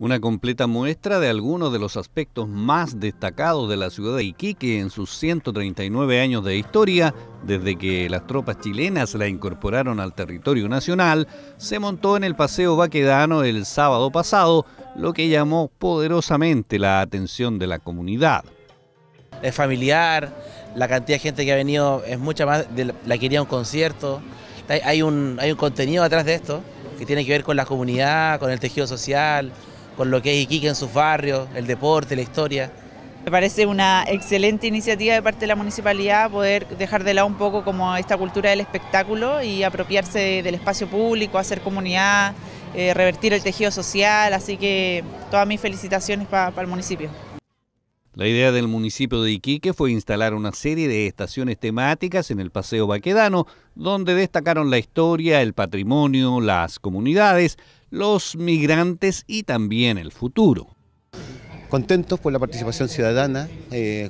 Una completa muestra de algunos de los aspectos más destacados de la ciudad de Iquique en sus 139 años de historia, desde que las tropas chilenas la incorporaron al territorio nacional, se montó en el Paseo Baquedano el sábado pasado, lo que llamó poderosamente la atención de la comunidad. Es familiar, la cantidad de gente que ha venido es mucha más de la que iría a un concierto. Hay un contenido atrás de esto que tiene que ver con la comunidad, con el tejido social, con lo que es Iquique en sus barrios, el deporte, la historia. Me parece una excelente iniciativa de parte de la municipalidad poder dejar de lado un poco como esta cultura del espectáculo y apropiarse del espacio público, hacer comunidad, revertir el tejido social, así que todas mis felicitaciones para el municipio. La idea del municipio de Iquique fue instalar una serie de estaciones temáticas en el Paseo Baquedano, donde destacaron la historia, el patrimonio, las comunidades, los migrantes y también el futuro. Contentos por la participación ciudadana,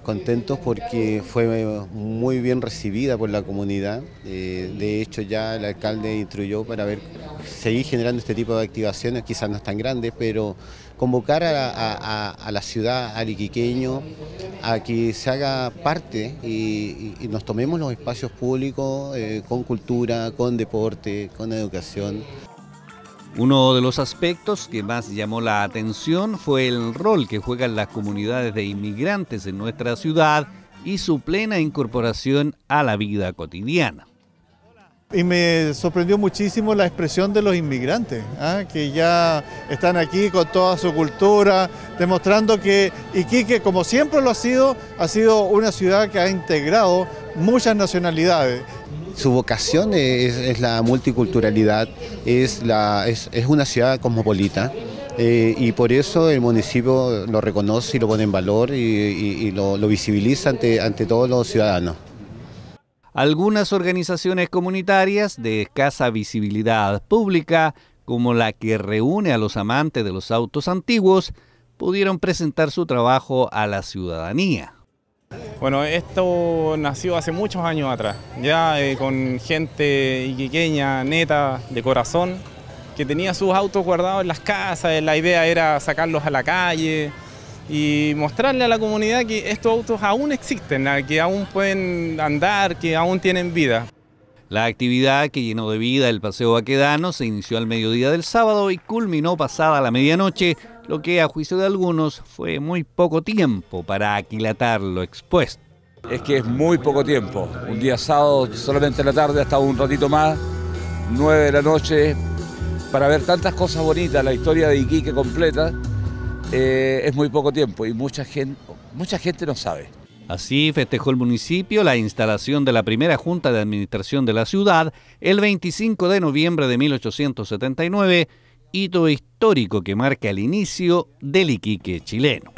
contentos porque fue muy bien recibida por la comunidad. De hecho, ya el alcalde instruyó para ver seguir generando este tipo de activaciones, quizás no es tan grandes, pero convocar a la ciudad, al iquiqueño, a que se haga parte y nos tomemos los espacios públicos con cultura, con deporte, con educación. Uno de los aspectos que más llamó la atención fue el rol que juegan las comunidades de inmigrantes en nuestra ciudad y su plena incorporación a la vida cotidiana. Y me sorprendió muchísimo la expresión de los inmigrantes, que ya están aquí con toda su cultura, demostrando que Iquique, como siempre lo ha sido una ciudad que ha integrado muchas nacionalidades. Su vocación es la multiculturalidad, es una ciudad cosmopolita y por eso el municipio lo reconoce y lo pone en valor y lo visibiliza ante todos los ciudadanos. Algunas organizaciones comunitarias de escasa visibilidad pública, como la que reúne a los amantes de los autos antiguos, pudieron presentar su trabajo a la ciudadanía. Bueno, esto nació hace muchos años atrás, ya con gente iquiqueña, neta, de corazón, que tenía sus autos guardados en las casas. La idea era sacarlos a la calle y mostrarle a la comunidad que estos autos aún existen, que aún pueden andar, que aún tienen vida. La actividad que llenó de vida el Paseo Baquedano se inició al mediodía del sábado y culminó pasada la medianoche, lo que a juicio de algunos fue muy poco tiempo para aquilatar lo expuesto. Es que es muy poco tiempo, un día sábado solamente en la tarde hasta un ratito más, 9 de la noche, para ver tantas cosas bonitas, la historia de Iquique completa, es muy poco tiempo y mucha gente no sabe. Así festejó el municipio la instalación de la primera Junta de Administración de la ciudad el 25 de noviembre de 1879, hito histórico que marca el inicio del Iquique chileno.